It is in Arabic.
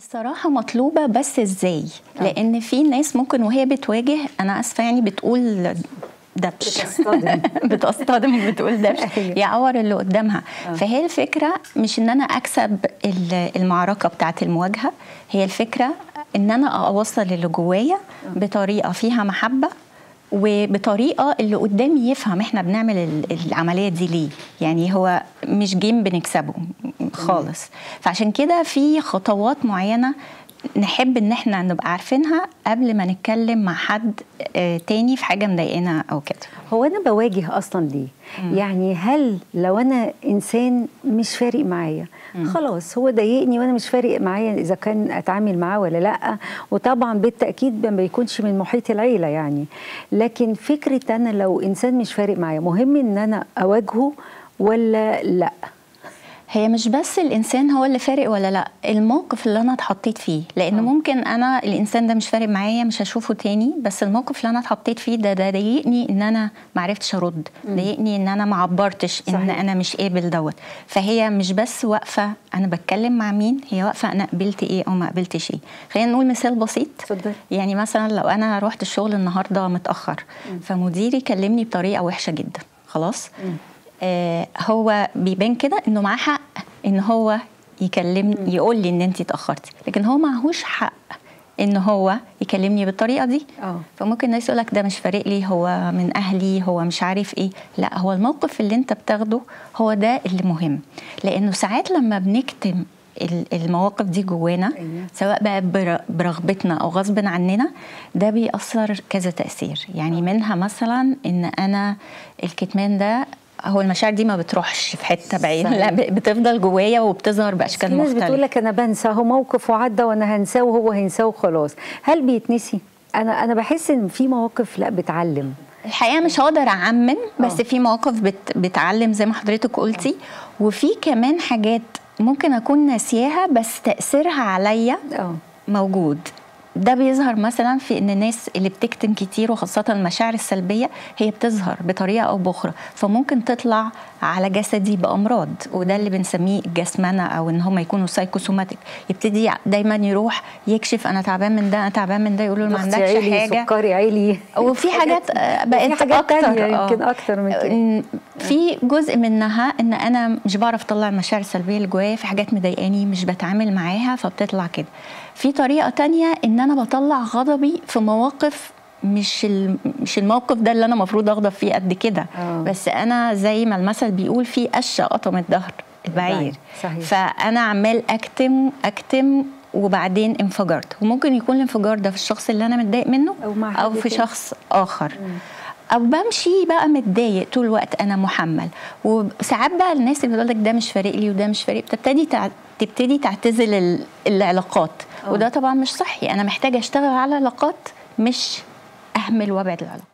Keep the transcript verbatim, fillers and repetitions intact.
الصراحة مطلوبة، بس ازاي؟ لأن في ناس ممكن وهي بتواجه، أنا آسفة يعني، بتقول دبش بتصطدم بتصطدم بتقول دبش يعور اللي قدامها. فهي الفكرة مش إن أنا أكسب المعركة بتاعة المواجهة، هي الفكرة إن أنا أوصل اللي جوايا بطريقة فيها محبة، وبطريقه اللي قدامي يفهم احنا بنعمل العمليه دي ليه. يعني هو مش جيم بنكسبه خالص. فعشان كده في خطوات معينه نحب ان احنا نبقى عارفينها قبل ما نتكلم مع حد تاني في حاجه مضايقانا او كده. هو انا بواجه اصلا ليه؟ مم. يعني هل لو انا انسان مش فارق معايا، خلاص هو ضايقني وانا مش فارق معايا اذا كان اتعامل معاه ولا لا، وطبعا بالتاكيد ما بيكونش من محيط العيله يعني. لكن فكره انا لو انسان مش فارق معايا، مهم ان انا اواجهه ولا لا؟ هي مش بس الإنسان هو اللي فارق ولا لأ، الموقف اللي أنا اتحطيت فيه. لأن ممكن أنا الإنسان ده مش فارق معايا، مش هشوفه تاني، بس الموقف اللي أنا اتحطيت فيه ده ده ضايقني إن أنا معرفتش أرد، ضايقني إن أنا معبرتش إن صحيح. أنا مش قابل دوت. فهي مش بس واقفة أنا بتكلم مع مين، هي واقفة أنا قبلت إيه أو ما قبلتش إيه. خلينا نقول مثال بسيط. صدق. يعني مثلا لو أنا رحت الشغل النهاردة متأخر، مم. فمديري كلمني بطريقة وحشة جدا، خلاص؟ مم. هو بيبان كده انه معاه حق ان هو يكلمني يقول لي ان انت اتاخرتي، لكن هو معهوش حق ان هو يكلمني بالطريقه دي. أوه. فممكن الناس يقول لك ده مش فارق لي، هو من اهلي، هو مش عارف ايه. لا، هو الموقف اللي انت بتاخده هو ده اللي مهم، لانه ساعات لما بنكتم المواقف دي جوانا، سواء بقى برغبتنا او غصب عننا، ده بيأثر كذا تأثير. يعني منها مثلا ان انا الكتمان ده، هو المشاعر دي ما بتروحش في حته بعيده، لا بتفضل جوايا وبتظهر باشكال مختلفه. الناس بتقول لك انا بنسى، هو موقف وعدى وانا هنساه وهو هينساه وخلاص. هل بيتنسي؟ انا انا بحس ان في مواقف لا بتعلم. الحقيقه مش هقدر اعمم، بس أوه. في مواقف بت بتعلم زي ما حضرتك قلتي، وفي كمان حاجات ممكن اكون ناسياها بس تاثيرها عليا موجود. ده بيظهر مثلا في ان الناس اللي بتكتم كتير، وخاصه المشاعر السلبيه، هي بتظهر بطريقه او باخرى، فممكن تطلع على جسدي بامراض، وده اللي بنسميه الجسمنه، او ان هم يكونوا سايكوسوماتيك. يبتدي دايما يروح يكشف انا تعبان من ده، انا تعبان من ده، يقولوا له ما عندكش حاجه، سكري عالي، وفي حاجات بقت في حاجات اكتر، يمكن اكتر من كده. في جزء منها ان انا مش بعرف اطلع المشاعر السلبيه اللي جوايا، في حاجات مضايقاني مش بتعامل معاها فبتطلع كده. في طريقه تانية ان انا بطلع غضبي في مواقف مش مش الموقف ده اللي انا المفروض اغضب فيه قد كده، بس انا زي ما المثل بيقول في قشه قطمت ظهر البعير. صحيح. فانا عمال اكتم اكتم وبعدين انفجرت، وممكن يكون الانفجار ده في الشخص اللي انا متضايق منه او, أو في شخص اخر. مم. أو بمشي بقى متضايق طول الوقت، أنا محمل. وساعات بقى الناس اللي بتقول لك ده مش فارق لي وده مش فارق، بتبتدي تبتدي تعتزل العلاقات. أوه. وده طبعا مش صحي، أنا محتاجة أشتغل على علاقات، مش أهمل وأبعد العلاقات.